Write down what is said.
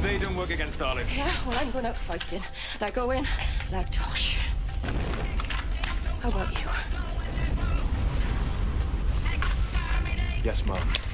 They don't work against Starlight. Yeah, well, I'm gonna fight in. Like Owen, like Tosh. How about you? Yes, Mom.